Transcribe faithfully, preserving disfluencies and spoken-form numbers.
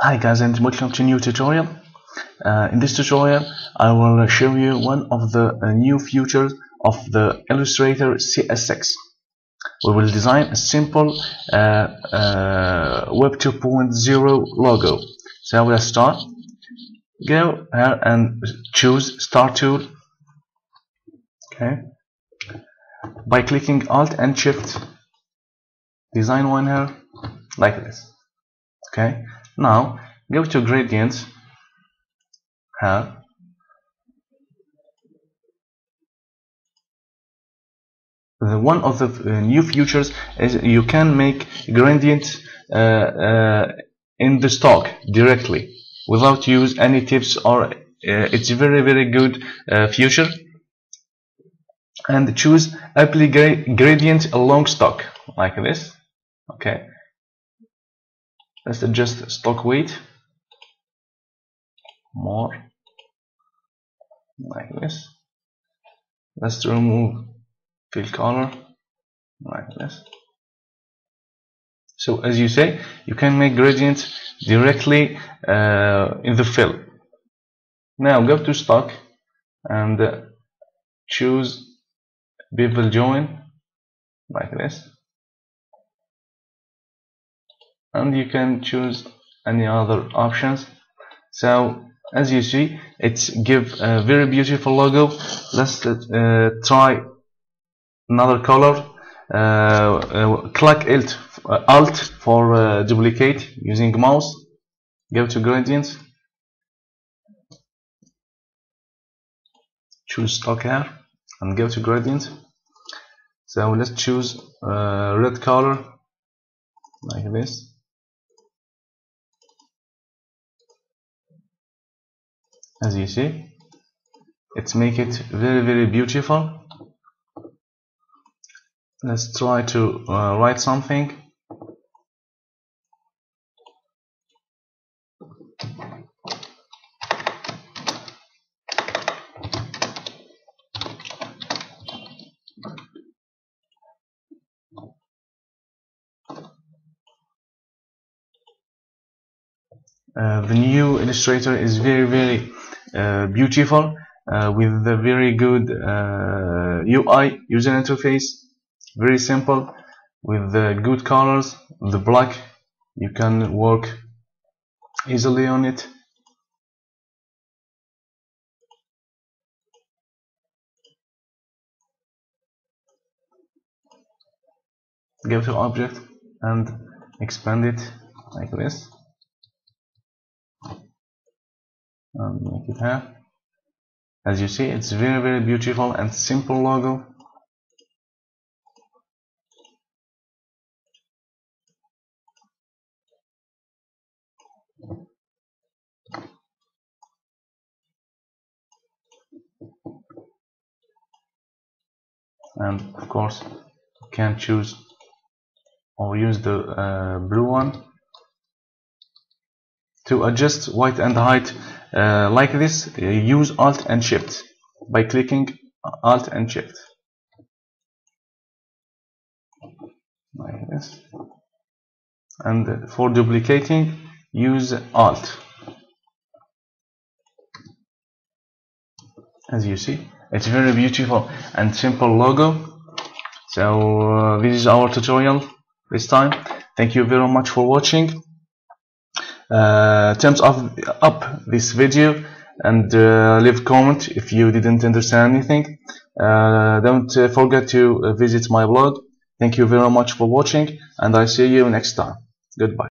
Hi guys, and welcome to a new tutorial. Uh, in this tutorial I will show you one of the uh, new features of the Illustrator C S six. We will design a simple uh, uh, Web two point zero logo. So we'll start. Go here and choose Start Tool. Okay. By clicking Alt and Shift, design one here like this. Okay. Now go to Gradients here. The one of the new features is you can make gradients uh, uh, in the stock directly without use any tips or uh, it's very very good uh, feature. And choose apply gra gradient along stock like this. Okay. Let's adjust stock weight more like this. Let's remove fill color like this. So as you say, you can make gradients directly uh, in the fill. Now go to stock and uh, choose bevel join like this. And you can choose any other options. So as you see, it's give a very beautiful logo. Let's uh, try another color. Uh, uh, click Alt, uh, Alt for uh, duplicate using mouse. Go to gradients. Choose stock here and go to gradient. So let's choose uh, red color like this. As you see, it's make it very very beautiful. Let's try to uh, write something. Uh, the new Illustrator is very very Uh, beautiful uh, with the very good uh, U I, user interface, very simple with the good colors. The black, you can work easily on it. Go to object and expand it like this. And make it here. As you see, it's very very beautiful and simple logo. And of course you can choose or use the uh, blue one to adjust width and height. Uh, like this, uh, use Alt and Shift by clicking Alt and Shift like this. And for duplicating, use Alt. As you see, it's very beautiful and simple logo. So uh, this is our tutorial this time. Thank you very much for watching. Uh, thumbs up, up this video, and uh, leave comment if you didn't understand anything. Uh, don't uh, forget to visit my blog. Thank you very much for watching, and I see you next time. Goodbye.